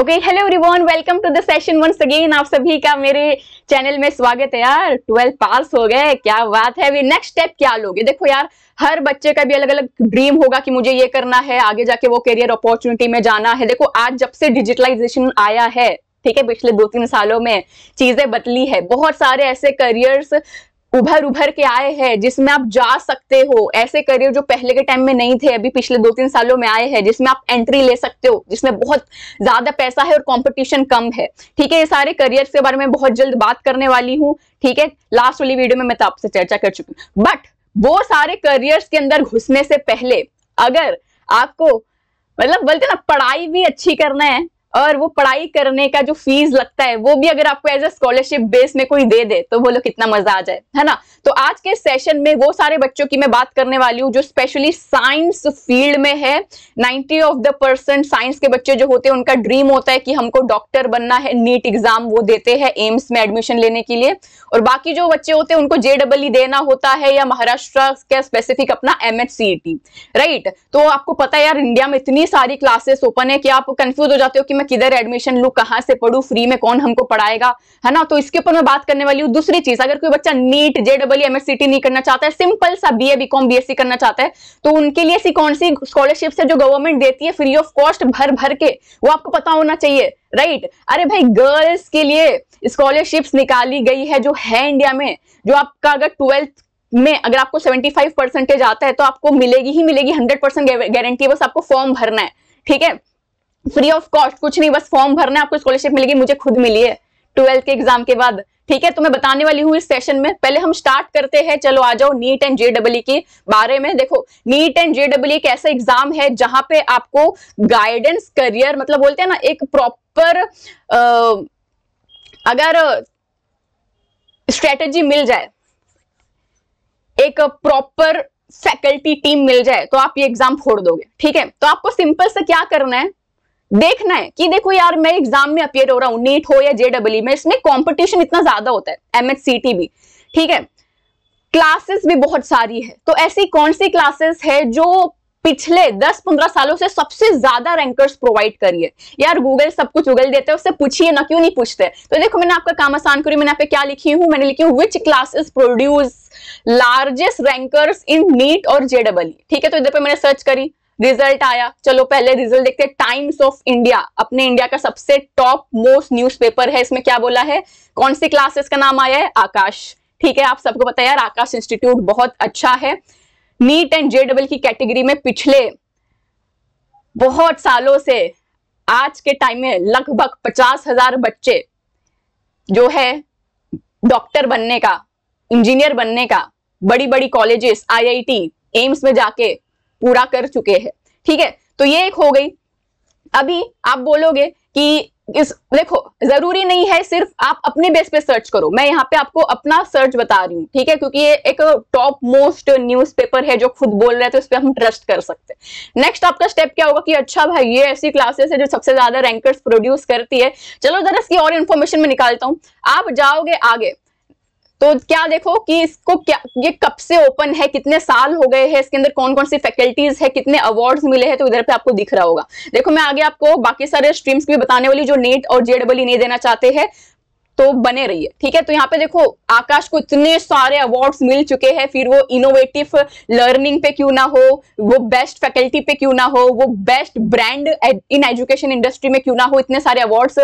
Okay hello everyone, welcome to the session once again. आप सभी का मेरे चैनल में स्वागत है। यार 12 पास हो गए, क्या बात है। अभी नेक्स्ट स्टेप क्या लोगे? देखो यार, हर बच्चे का भी अलग अलग ड्रीम होगा कि मुझे ये करना है, आगे जाके वो करियर अपॉर्चुनिटी में जाना है। देखो आज जब से डिजिटलाइजेशन आया है, ठीक है, पिछले 2-3 सालों में चीजें बदली है। बहुत सारे ऐसे करियर्स उभर के आए हैं जिसमें आप जा सकते हो, ऐसे करियर जो पहले के टाइम में नहीं थे, अभी पिछले 2-3 सालों में आए हैं, जिसमें आप एंट्री ले सकते हो, जिसमें बहुत ज्यादा पैसा है और कंपटीशन कम है। ठीक है, ये सारे करियर्स के बारे में बहुत जल्द बात करने वाली हूँ। ठीक है, लास्ट वाली वीडियो में मैं तो आपसे चर्चा कर चुकी हूँ। बट वो सारे करियर्स के अंदर घुसने से पहले अगर आपको मतलब बोलते ना पढ़ाई भी अच्छी करना है, और वो पढ़ाई करने का जो फीस लगता है वो भी अगर आपको एज अ स्कॉलरशिप बेस में कोई दे दे तो बोलो कितना मजा आ जाए, है ना। तो आज के सेशन में वो सारे बच्चों की मैं बात करने वाली हूँ जो स्पेशली साइंस फील्ड में है। 90% साइंस के बच्चे जो होते हैं उनका ड्रीम होता है कि हमको डॉक्टर बनना है। नीट एग्जाम वो देते हैं एम्स में एडमिशन लेने के लिए, और बाकी जो बच्चे होते हैं उनको JEE देना होता है या महाराष्ट्र का स्पेसिफिक अपना MHCET, राइट। तो आपको पता है यार, इंडिया में इतनी सारी क्लासेस ओपन है कि आप कंफ्यूज हो जाते हो कि मैं किधर एडमिशन लूं, कहां से पढूं, फ्री में कौन हमको पढ़ाएगा, है ना। तो इसके ऊपर मैं बात करने वाली हूं। दूसरी चीज, अगर कोई बच्चा नीट JEE MHCET नहीं करना चाहता है, सिंपल सा BA BCom BSc करना चाहता है, तो उनके लिए ऐसी कौन सी स्कॉलरशिप्स है जो गवर्नमेंट देती है फ्री ऑफ कॉस्ट भर के, वो आपको पता होना चाहिए, राइट। अरे भाई, गर्ल्स के लिए स्कॉलरशिप्स निकाली गई है जो है इंडिया में, जो आपका अगर 12th में अगर आपको 75% आता है तो आपको मिलेगी ही मिलेगी, 100% गारंटी। बस आपको फॉर्म भरना है, ठीक है, फ्री ऑफ कॉस्ट, कुछ नहीं, बस फॉर्म भरना है, आपको स्कॉलरशिप मिलेगी। मुझे खुद मिली है 12th के एग्जाम के बाद, ठीक है। तो मैं बताने वाली हूँ इस सेशन में। पहले हम स्टार्ट करते हैं, चलो आ जाओ नीट एंड JEE के बारे में। देखो, नीट एंड JEE एक ऐसा एग्जाम है जहां पे आपको गाइडेंस, करियर, मतलब बोलते हैं ना एक प्रॉपर अगर स्ट्रेटेजी मिल जाए, एक प्रॉपर फैकल्टी टीम मिल जाए तो आप ये एग्जाम फोड़ दोगे, ठीक है। तो आपको सिंपल से क्या करना है, देखना है कि देखो यार मैं एग्जाम में अपियर हो रहा हूँ, नीट हो या JEE में, इसमें कंपटीशन इतना ज्यादा होता है, MHCET भी, ठीक है, क्लासेस भी बहुत सारी है। तो ऐसी कौन सी क्लासेस है जो पिछले 10-15 सालों से सबसे ज्यादा रैंकर्स प्रोवाइड करिए। यार गूगल सब कुछ गूगल देते हैं, उससे पूछिए ना, क्यों नहीं पूछते। तो देखो मैंने आपका काम आसान करी, मैंने यहाँ पे क्या लिखी हूँ, मैंने लिखी हूँ which classes produce largest rankers in NEET और JEE, ठीक है। तो इधर पे मैंने सर्च करी, रिजल्ट आया। चलो पहले रिजल्ट देखते हैं। टाइम्स ऑफ इंडिया, अपने इंडिया का सबसे टॉप मोस्ट न्यूज़पेपर है, इसमें क्या बोला है, कौन सी क्लासेस का नाम आया है, आकाश, ठीक है। आप सबको पता है यार आकाश इंस्टीट्यूट बहुत अच्छा है। नीट एंड JEE की कैटेगरी में पिछले बहुत सालों से आज के टाइम में लगभग 50,000 बच्चे जो है डॉक्टर बनने का, इंजीनियर बनने का, बड़ी बड़ी कॉलेजेस, IIT, एम्स में जाके पूरा कर चुके हैं, ठीक है। तो ये एक हो गई। अभी आप बोलोगे कि इस देखो जरूरी नहीं है सिर्फ आप अपने बेस पे सर्च करो, मैं यहाँ पे आपको अपना सर्च बता रही हूँ, ठीक है, क्योंकि ये एक टॉप मोस्ट न्यूज़पेपर है जो खुद बोल रहे हैं, तो इस पर हम ट्रस्ट कर सकते हैं। नेक्स्ट आपका स्टेप क्या होगा कि अच्छा भाई ये ऐसी क्लासेस है जो सबसे ज्यादा रैंकर्स प्रोड्यूस करती है, चलो जरा इसकी और इन्फॉर्मेशन में निकालता हूँ। आप जाओगे आगे तो क्या देखो कि इसको क्या, ये कब से ओपन है, कितने साल हो गए हैं, इसके अंदर कौन कौन सी फैकल्टीज है, कितने अवार्ड्स मिले हैं, तो इधर पे आपको दिख रहा होगा। देखो मैं आगे आपको बाकी सारे स्ट्रीम्स भी बताने वाली जो नीट और JEE नहीं देना चाहते हैं, तो बने रहिए, ठीक है। तो यहाँ पे देखो आकाश को इतने सारे अवार्ड्स मिल चुके हैं, फिर वो इनोवेटिव लर्निंग पे क्यों ना हो, वो बेस्ट फैकल्टी पे क्यों ना हो, वो best brand in education industry में क्यों ना हो, इतने सारे अवार्ड्स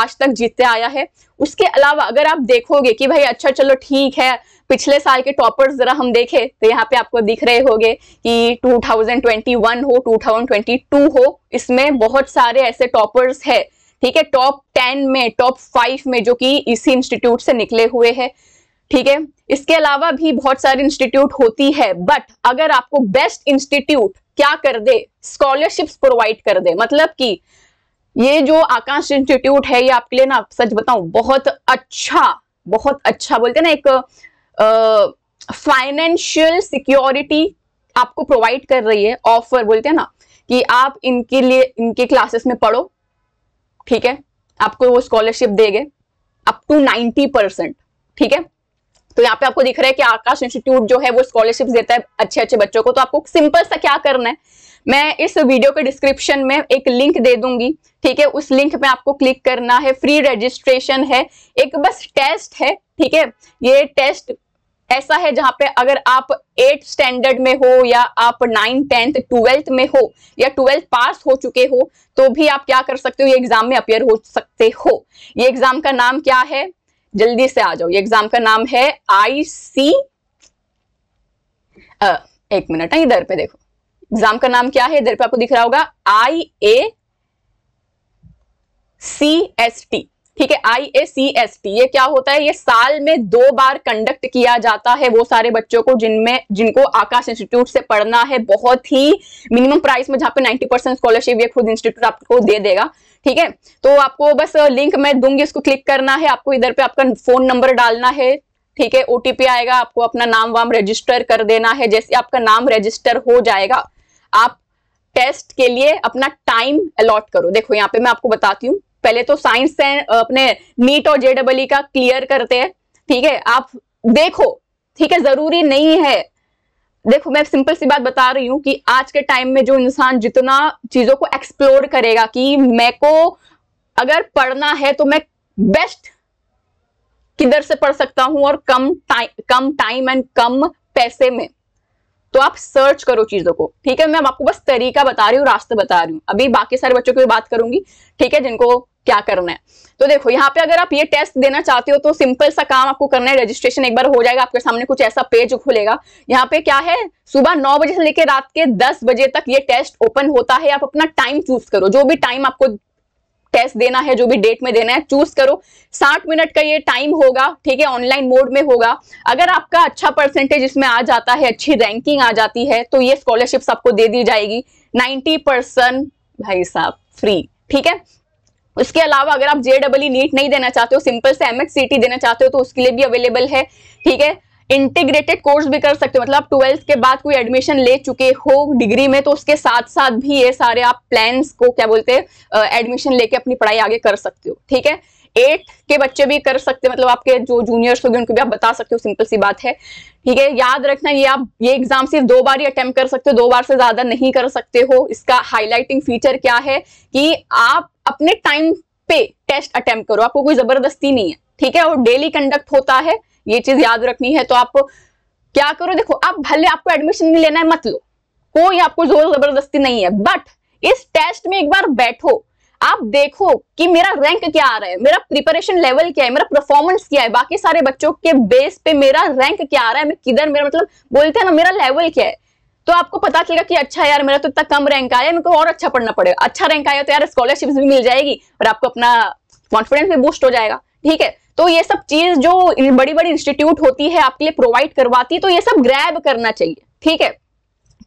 आज तक जीतते आया है। उसके अलावा अगर आप देखोगे कि भाई अच्छा चलो ठीक है, पिछले साल के टॉपर्स जरा हम देखें तो यहाँ पे आपको दिख रहे होंगे कि 2021 हो, 2022 हो, इसमें बहुत सारे ऐसे टॉपर्स है, ठीक है, टॉप 10 में, टॉप 5 में, जो कि इसी इंस्टीट्यूट से निकले हुए हैं, ठीक है। इसके अलावा भी बहुत सारे इंस्टीट्यूट होती है, बट अगर आपको बेस्ट इंस्टीट्यूट क्या कर दे, स्कॉलरशिप्स प्रोवाइड कर दे, मतलब कि ये जो आकाश इंस्टीट्यूट है ये आपके लिए ना, सच बताऊं, बहुत अच्छा बोलते ना एक फाइनेंशियल सिक्योरिटी आपको प्रोवाइड कर रही है, ऑफर बोलते हैं ना, कि आप इनके लिए इनके क्लासेस में पढ़ो, ठीक है, आपको वो स्कॉलरशिप देंगे अप टू 90%, ठीक है। तो यहाँ पे आपको दिख रहा है कि आकाश इंस्टीट्यूट जो है वो स्कॉलरशिप देता है अच्छे अच्छे बच्चों को। तो आपको सिंपल सा क्या करना है, मैं इस वीडियो के डिस्क्रिप्शन में एक लिंक दे दूंगी, ठीक है, उस लिंक पे आपको क्लिक करना है। फ्री रजिस्ट्रेशन है, एक बस टेस्ट है, ठीक है। ये टेस्ट ऐसा है जहाँ पे अगर आप 8th स्टैंडर्ड में हो या आप 9th 10th 12th में हो या 12th पास हो चुके हो तो भी आप क्या कर सकते हो, ये एग्जाम में अपियर हो सकते हो। ये एग्जाम का नाम क्या है, जल्दी से आ जाओ, ये एग्जाम का नाम है एक मिनट है, इधर पे देखो एग्जाम का नाम क्या है, इधर पे आपको दिख रहा होगा IACST, ठीक है। IACST ये क्या होता है, ये साल में 2 बार कंडक्ट किया जाता है वो सारे बच्चों को जिनको आकाश इंस्टीट्यूट से पढ़ना है, बहुत ही मिनिमम प्राइस में, जहाँ पे 90% स्कॉलरशिप ये खुद इंस्टीट्यूट आपको दे देगा, ठीक है। तो आपको बस लिंक मैं दूंगी, इसको क्लिक करना है, आपको इधर पे आपका फोन नंबर डालना है, ठीक है। OTP आएगा, आपको अपना नाम वाम रजिस्टर कर देना है। जैसे आपका नाम रजिस्टर हो जाएगा, आप टेस्ट के लिए अपना टाइम अलॉट करो। देखो यहाँ पे मैं आपको बताती हूँ, पहले तो साइंस से अपने नीट और JEE का क्लियर करते हैं, ठीक है। आप देखो, ठीक है, जरूरी नहीं है, देखो मैं सिंपल सी बात बता रही हूँ कि आज के टाइम में जो इंसान जितना चीजों को एक्सप्लोर करेगा कि मेरे को अगर पढ़ना है तो मैं बेस्ट किधर से पढ़ सकता हूं और कम टाइम एंड कम पैसे में, तो आप सर्च करो चीजों को, ठीक है। मैं आपको बस तरीका बता रही हूँ, रास्ते बता रही हूँ, अभी बाकी सारे बच्चों की भी बात करूंगी, ठीक है, जिनको क्या करना है। तो देखो यहाँ पे अगर आप ये टेस्ट देना चाहते हो तो सिंपल सा काम आपको करना है, रजिस्ट्रेशन एक बार हो जाएगा, आपके सामने कुछ ऐसा पेज खुलेगा। यहाँ पे क्या है, सुबह 9 बजे से लेकर रात के 10 बजे तक ये टेस्ट ओपन होता है। आप अपना टाइम चूज करो, जो भी टाइम आपको टेस्ट देना है, जो भी डेट में देना है चूज करो। 60 मिनट का ये टाइम होगा, ठीक है, ऑनलाइन मोड में होगा। अगर आपका अच्छा परसेंटेज इसमें आ जाता है, अच्छी रैंकिंग आ जाती है तो ये स्कॉलरशिप्स आपको दे दी जाएगी 90% भाई साहब फ्री, ठीक है। उसके अलावा अगर आप JEE नीट नहीं देना चाहते हो, सिंपल से MHCT देना चाहते हो तो उसके लिए भी अवेलेबल है, ठीक है। इंटीग्रेटेड कोर्स भी कर सकते हो, मतलब 12th के बाद कोई एडमिशन ले चुके हो डिग्री में तो उसके साथ साथ भी ये सारे आप प्लान्स को क्या बोलते हैं, एडमिशन लेके अपनी पढ़ाई आगे कर सकते हो, ठीक है। 8th के बच्चे भी कर सकते हैं, मतलब आपके जो जूनियर्स होंगे उनको भी आप बता सकते हो, सिंपल सी बात है, ठीक है। याद रखना ये एग्जाम सिर्फ 2 बार ही अटेम्प्ट कर सकते हो, 2 बार से ज्यादा नहीं कर सकते हो। इसका हाईलाइटिंग फीचर क्या है कि आप अपने टाइम पे टेस्ट अटेम्प्ट करो, आपको कोई जबरदस्ती नहीं है, ठीक है, और डेली कंडक्ट होता है, ये चीज याद रखनी है। तो आप क्या करो, देखो आप भले आपको एडमिशन नहीं लेना है मत लो, कोई आपको जोर जबरदस्ती नहीं है, बट इस टेस्ट में एक बार बैठो, आप देखो कि मेरा रैंक क्या आ रहा है, मेरा प्रिपरेशन लेवल क्या है, मेरा परफॉर्मेंस क्या है, बाकी सारे बच्चों के बेस पे मेरा रैंक क्या आ रहा है, मैं किधर, मेरा मतलब बोलते हैं ना मेरा लेवल क्या है, तो आपको पता चलेगा कि अच्छा यार मेरा तो इतना कम रैंक आया, मेरे को और अच्छा पढ़ना पड़ेगा। अच्छा रैंक आया तो यार स्कॉलरशिप भी मिल जाएगी और आपको अपना कॉन्फिडेंस भी बूस्ट हो जाएगा, ठीक है। तो ये सब चीज जो बड़ी बड़ी इंस्टीट्यूट होती है आपके लिए प्रोवाइड करवाती है, तो ये सब ग्रैब करना चाहिए, ठीक है।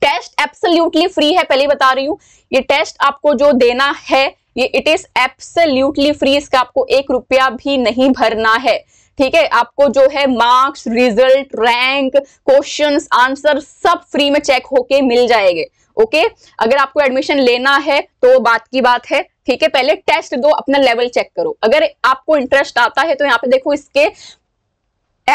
टेस्ट एब्सोल्युटली फ्री है, पहले बता रही हूँ, ये टेस्ट आपको जो देना है ये इट इज एब्सोल्युटली फ्री, इसका आपको 1 रुपया भी नहीं भरना है, ठीक है। आपको जो है marks, result, rank, questions, answer सब फ्री में चेक होके मिल जाएंगे, ओके। अगर आपको एडमिशन लेना है तो बात की बात है, ठीक है, पहले टेस्ट दो, अपना लेवल चेक करो। अगर आपको इंटरेस्ट आता है तो यहाँ पे देखो इसके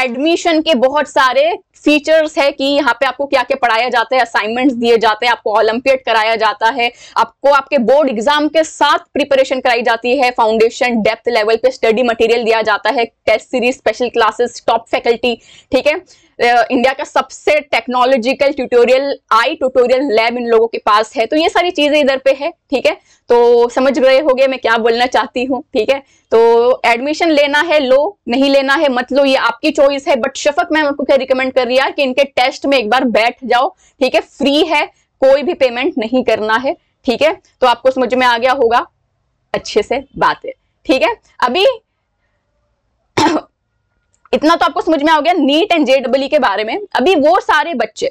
एडमिशन के बहुत सारे फीचर्स है कि यहाँ पे आपको क्या क्या पढ़ाया जाता है, असाइनमेंट्स दिए जाते हैं, आपको ओलंपियड कराया जाता है, आपको आपके बोर्ड एग्जाम के साथ प्रिपरेशन कराई जाती है, फाउंडेशन डेप्थ लेवल पे स्टडी मटेरियल दिया जाता है, test series, special classes, top faculty, ठीक है। इंडिया का सबसे टेक्नोलॉजिकल ट्यूटोरियल ट्यूटोरियल लैब इन लोगों के पास है, तो ये सारी चीजें इधर पे है, ठीक है। तो समझ गए होंगे मैं क्या बोलना चाहती हूँ, ठीक है। तो एडमिशन लेना है लो, नहीं लेना है मत लो, ये आपकी चॉइस है, बट शफक मैम आपको क्या रिकमेंड कर रही है कि इनके टेस्ट में एक बार बैठ जाओ, ठीक है, फ्री है, कोई भी पेमेंट नहीं करना है, ठीक है। तो आपको समझ में आ गया होगा अच्छे से बात है, ठीक है। अभी इतना तो आपको समझ में आ गया नीट एंड JEE के बारे में। अभी वो सारे बच्चे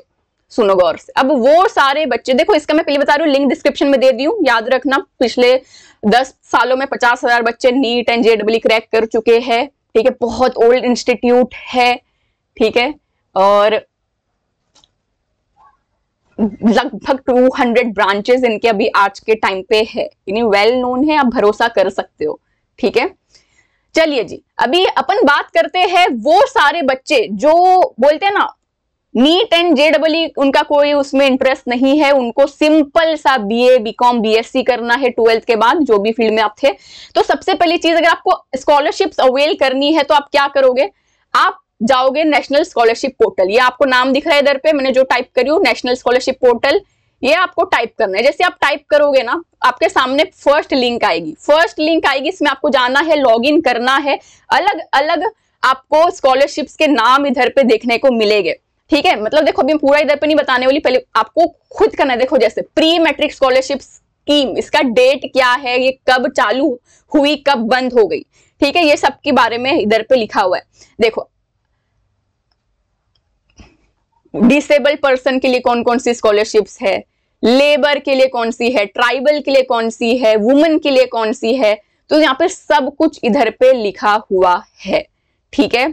सुनो गौर से, अब वो सारे बच्चे देखो, इसका मैं पहले बता रही हूँ, लिंक डिस्क्रिप्शन में दे दी हूँ, याद रखना। पिछले 10 सालों में 50,000 बच्चे नीट एंड JEE क्रैक कर चुके हैं, ठीक है, बहुत ओल्ड इंस्टीट्यूट है, ठीक है, और लगभग 200 ब्रांचेस इनके अभी आज के टाइम पे है, यानी वेल नोन है, आप भरोसा कर सकते हो, ठीक है। चलिए जी, अभी अपन बात करते हैं वो सारे बच्चे जो बोलते हैं ना नीट एंड जेईई उनका कोई उसमें इंटरेस्ट नहीं है, उनको सिंपल सा बीए, बीकॉम, बीएससी करना है ट्वेल्थ के बाद, जो भी फील्ड में आप थे। तो सबसे पहली चीज, अगर आपको स्कॉलरशिप्स अवेल करनी है तो आप क्या करोगे, आप जाओगे नेशनल स्कॉलरशिप पोर्टल। ये आपको नाम दिख रहा है इधर पे, मैंने जो टाइप करी हूँ नेशनल स्कॉलरशिप पोर्टल, ये आपको टाइप करना है। जैसे आप टाइप करोगे ना, आपके सामने फर्स्ट लिंक आएगी, इसमें आपको जाना है, लॉग इन करना है। अलग अलग आपको स्कॉलरशिप्स के नाम इधर पे देखने को मिलेंगे, ठीक है। मतलब देखो अभी पूरा इधर पे नहीं बताने वाली, पहले आपको खुद करना है। देखो जैसे प्री मैट्रिक स्कॉलरशिप स्कीम, इसका डेट क्या है, ये कब चालू हुई, कब बंद हो गई, ठीक है, ये सब के बारे में इधर पे लिखा हुआ है। देखो डिसेबल पर्सन के लिए कौन कौन सी स्कॉलरशिप्स है, लेबर के लिए कौन सी है, ट्राइबल के लिए कौन सी है, वुमेन के लिए कौन सी है, तो यहाँ पे सब कुछ इधर पे लिखा हुआ है, ठीक है।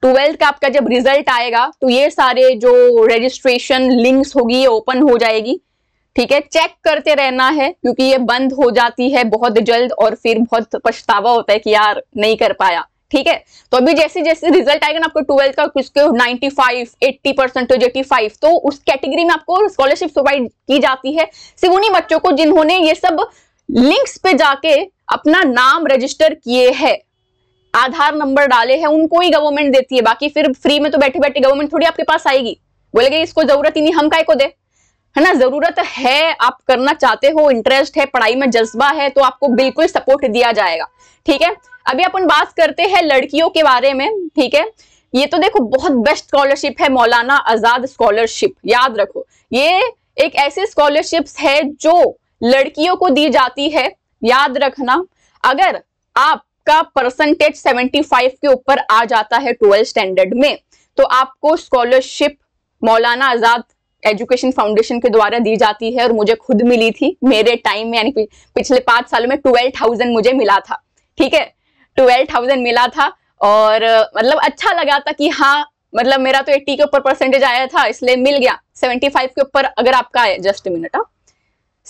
ट्वेल्थ का आपका जब रिजल्ट आएगा तो ये सारे जो रजिस्ट्रेशन लिंक्स होगी ये ओपन हो जाएगी, ठीक है। चेक करते रहना है क्योंकि ये बंद हो जाती है बहुत जल्द और फिर बहुत पछतावा होता है कि यार नहीं कर पाया, ठीक है। तो अभी जैसे जैसे रिजल्ट आएगा ना आपको ट्वेल्थ का, उसके 95, 80% 85, तो उस कैटेगरी में आपको स्कॉलरशिप प्रोवाइड की जाती है सिर्फ उन्हीं बच्चों को जिन्होंने ये सब लिंक्स पे जाके अपना नाम रजिस्टर किए हैं, आधार नंबर डाले हैं, उनको ही गवर्नमेंट देती है। बाकी फिर फ्री में तो बैठे बैठे गवर्नमेंट थोड़ी आपके पास आएगी, बोलेगी इसको जरूरत ही नहीं, हम काहे को दे, है ना। जरूरत है, आप करना चाहते हो, इंटरेस्ट है, पढ़ाई में जज्बा है, तो आपको बिल्कुल सपोर्ट दिया जाएगा, ठीक है। अभी अपन बात करते हैं लड़कियों के बारे में, ठीक है। ये तो देखो बहुत बेस्ट स्कॉलरशिप है मौलाना आजाद स्कॉलरशिप, याद रखो। ये एक ऐसी स्कॉलरशिप्स है जो लड़कियों को दी जाती है, याद रखना। अगर आपका परसेंटेज 75 के ऊपर आ जाता है 12th स्टैंडर्ड में, तो आपको scholarship Maulana Azad education foundation के द्वारा दी जाती है, और मुझे खुद मिली थी मेरे टाइम में, यानी पिछले 5 सालों में 12,000 मुझे मिला था, ठीक है, 12,000 मिला था। और मतलब अच्छा लगा था कि हाँ, मतलब मेरा तो 80 के ऊपर परसेंटेज आया था इसलिए मिल गया। 75 के ऊपर अगर आपका है, जस्ट मिनट,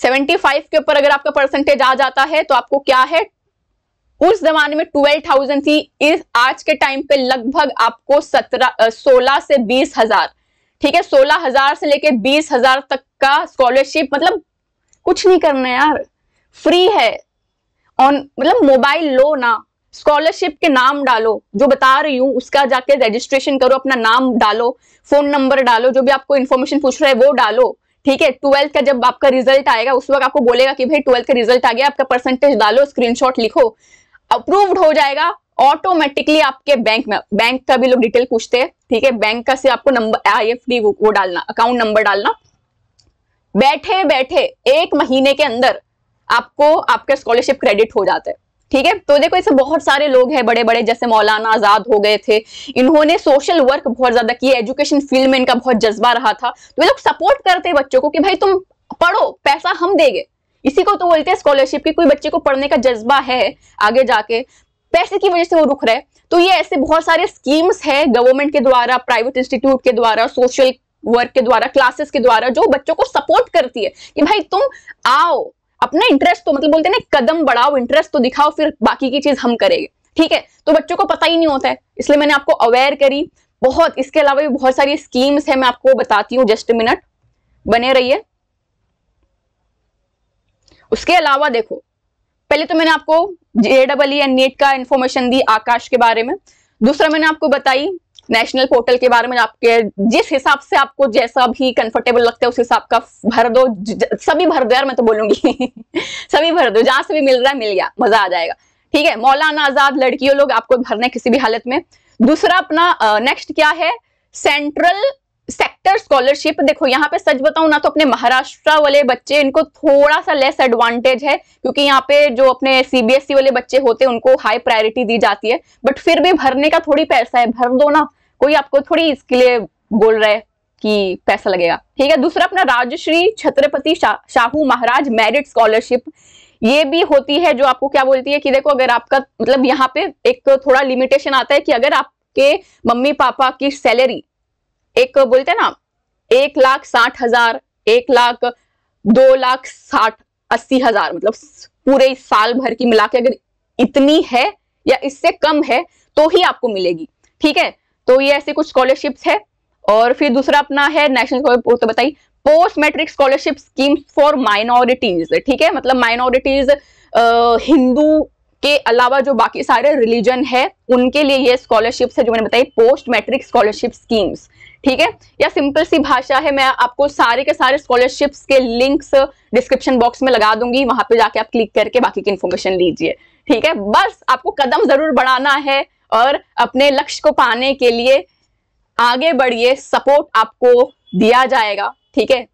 75 के ऊपर अगर आपका परसेंटेज आ जाता है तो आपको क्या है, उस जमाने में 12,000 थी, इस आज के टाइम पे लगभग आपको 16 से 20 हजार, ठीक है, 16,000 से लेके 20,000 तक का स्कॉलरशिप। मतलब कुछ नहीं करना यार, फ्री है ऑन, मतलब मोबाइल लो ना, स्कॉलरशिप के नाम डालो, जो बता रही हूँ उसका जाके रजिस्ट्रेशन करो, अपना नाम डालो, फोन नंबर डालो, जो भी आपको इन्फॉर्मेशन पूछ रहा है वो डालो, ठीक है। ट्वेल्थ का जब आपका रिजल्ट आएगा उस वक्त आपको बोलेगा कि भाई ट्वेल्थ का रिजल्ट आ गया, आपका परसेंटेज डालो, स्क्रीनशॉट लिखो, अप्रूव्ड हो जाएगा ऑटोमेटिकली आपके बैंक में। बैंक का भी लोग डिटेल पूछते हैं, ठीक है, बैंक का से आपको नंबर IFD वो डालना, अकाउंट नंबर डालना। बैठे बैठे 1 महीने के अंदर आपको आपका स्कॉलरशिप क्रेडिट हो जाता है, ठीक है। तो देखो इससे बहुत सारे लोग हैं बड़े बड़े, जैसे मौलाना आजाद हो गए थे, इन्होंने सोशल वर्क बहुत ज्यादा किया, एजुकेशन फील्ड में इनका बहुत जज्बा रहा था, तो वे लोग सपोर्ट करते हैं बच्चों को कि भाई तुम पढ़ो, पैसा हम देंगे। इसी को तो बोलते हैं स्कॉलरशिप की, कोई बच्चे को पढ़ने का जज्बा है, आगे जाके पैसे की वजह से वो रुक रहा है। तो ये ऐसे बहुत सारे स्कीम्स है गवर्नमेंट के द्वारा, प्राइवेट इंस्टीट्यूट के द्वारा, सोशल वर्क के द्वारा, क्लासेस के द्वारा, जो बच्चों को सपोर्ट करती है कि भाई तुम आओ, अपना इंटरेस्ट तो, मतलब बोलते हैं ना, कदम बढ़ाओ, इंटरेस्ट तो दिखाओ, फिर बाकी की चीज हम करेंगे, ठीक है। तो बच्चों को पता ही नहीं होता है, इसलिए मैंने आपको अवेयर करी। बहुत इसके अलावा भी बहुत सारी स्कीम्स है, मैं आपको बताती हूँ, जस्ट मिनट, बने रहिए। उसके अलावा देखो, पहले तो मैंने आपको JEE एंड NEET का इंफॉर्मेशन दी आकाश के बारे में, दूसरा मैंने आपको बताई नेशनल पोर्टल के बारे में, आपके जिस हिसाब से आपको जैसा भी कंफर्टेबल लगता है उस हिसाब का भर दो, सभी भर दो यार, मैं तो बोलूंगी सभी भर दो, जहां से भी मिल रहा है मिल गया, मजा आ जाएगा, ठीक है। मौलाना आजाद लड़कियों लोग आपको भरने किसी भी हालत में। दूसरा अपना नेक्स्ट क्या है, सेंट्रल सेक्टर स्कॉलरशिप। देखो यहाँ पे सच बताऊं ना तो अपने महाराष्ट्र वाले बच्चे, इनको थोड़ा सा लेस एडवांटेज है, क्योंकि यहाँ पे जो अपने CBSE वाले बच्चे होते हैं उनको हाई प्रायोरिटी दी जाती है, बट फिर भी भरने का थोड़ी पैसा है, भर दो ना, कोई आपको थोड़ी इसके लिए बोल रहा है कि पैसा लगेगा, ठीक है। दूसरा अपना राजश्री छत्रपति शाहू महाराज मेरिट स्कॉलरशिप, ये भी होती है, जो आपको क्या बोलती है कि देखो अगर आपका, मतलब यहाँ पे एक थोड़ा लिमिटेशन आता है कि अगर आपके मम्मी पापा की सैलरी एक, बोलते हैं ना, 1,60,000, 1,02,60,000, मतलब पूरे साल भर की मिला के अगर इतनी है या इससे कम है तो ही आपको मिलेगी, ठीक है। तो ये ऐसे कुछ स्कॉलरशिप्स है। और फिर दूसरा अपना है नेशनल तो बताइए post matric scholarship scheme for minorities, ठीक है, मतलब माइनॉरिटीज हिंदू के अलावा जो बाकी सारे रिलीजन है उनके लिए ये स्कॉलरशिप्स है जो मैंने बताई, पोस्ट मैट्रिक स्कॉलरशिप स्कीम्स, ठीक है। या सिंपल सी भाषा है, मैं आपको सारे के सारे स्कॉलरशिप्स के लिंक्स डिस्क्रिप्शन बॉक्स में लगा दूंगी, वहां पे जाके आप क्लिक करके बाकी की इंफॉर्मेशन लीजिए, ठीक है। बस आपको कदम जरूर बढ़ाना है और अपने लक्ष्य को पाने के लिए आगे बढ़िए, सपोर्ट आपको दिया जाएगा, ठीक है।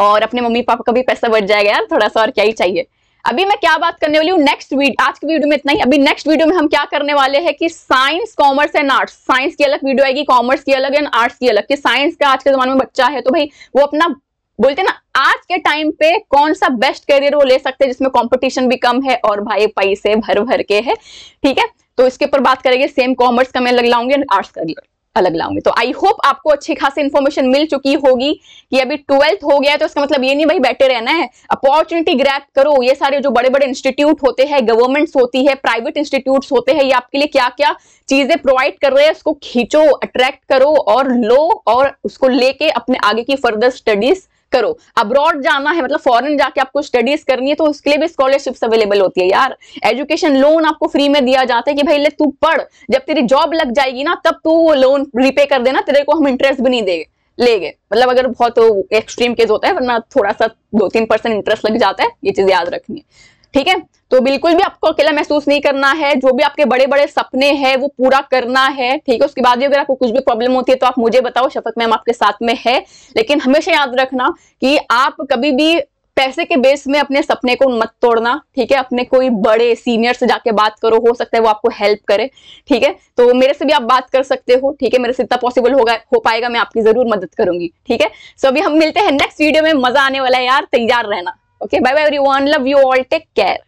और अपने मम्मी पापा का भी पैसा बच जाएगा यार, थोड़ा सा और क्या ही चाहिए। अभी मैं क्या बात करने वाली हूँ नेक्स्ट वीडियो, आज की वीडियो में इतना ही। अभी नेक्स्ट वीडियो में हम क्या करने वाले हैं कि science, commerce and arts, science की अलग वीडियो आएगी, कॉमर्स की अलग एंड आर्ट्स की अलग। कि साइंस का आज के जमाने में बच्चा है तो भाई वो अपना बोलते ना आज के टाइम पे कौन सा बेस्ट करियर वो ले सकते हैं जिसमें कॉम्पिटिशन भी कम है और भाई पैसे भर भर के है, ठीक है। तो इसके ऊपर बात करेंगे, सेम कॉमर्स का मैं अलग लाऊंगी एंड आर्ट्स का अलग लाऊंगी। तो आई होप आपको अच्छी खासी इन्फॉर्मेशन मिल चुकी होगी कि अभी 12th हो गया है तो इसका मतलब ये नहीं भाई बैठे रहना है, अपॉर्चुनिटी ग्रैब करो। ये सारे जो बड़े बड़े इंस्टीट्यूट होते हैं, गवर्नमेंट्स होती है, प्राइवेट इंस्टीट्यूट्स होते हैं, ये आपके लिए क्या क्या चीजें प्रोवाइड कर रहे हैं उसको खींचो, अट्रैक्ट करो और लो और उसको लेके अपने आगे की फर्दर स्टडीज करो। अब्रॉड जाना है मतलब फॉरेन जाके आपको स्टडीज करनी है तो उसके लिए भी स्कॉलरशिप्स अवेलेबल होती है यार। एजुकेशन लोन आपको फ्री में दिया जाता है कि भाई ले तू पढ़, जब तेरी जॉब लग जाएगी ना तब तू वो लोन रीपे कर देना, तेरे को हम इंटरेस्ट भी नहीं देंगे लेंगे, मतलब अगर बहुत एक्सट्रीम केस होता है, वरना थोड़ा सा 2-3% इंटरेस्ट लग जाता है, ये चीज याद रखनी है, ठीक है। तो बिल्कुल भी आपको अकेला महसूस नहीं करना है, जो भी आपके बड़े बड़े सपने हैं वो पूरा करना है, ठीक है। उसके बाद भी अगर आपको कुछ भी प्रॉब्लम होती है तो आप मुझे बताओ, शफक मैम आपके साथ में है। लेकिन हमेशा याद रखना कि आप कभी भी पैसे के बेस में अपने सपने को मत तोड़ना, ठीक है। अपने कोई बड़े सीनियर से जाके बात करो, हो सकता है वो आपको हेल्प करे, ठीक है। तो मेरे से भी आप बात कर सकते हो, ठीक है, मेरे से इतना पॉसिबल होगा हो पाएगा मैं आपकी जरूर मदद करूंगी, ठीक है। सो अभी हम मिलते हैं नेक्स्ट वीडियो में, मजा आने वाला है यार, तैयार रहना। Okay, bye bye everyone, love you all, take care.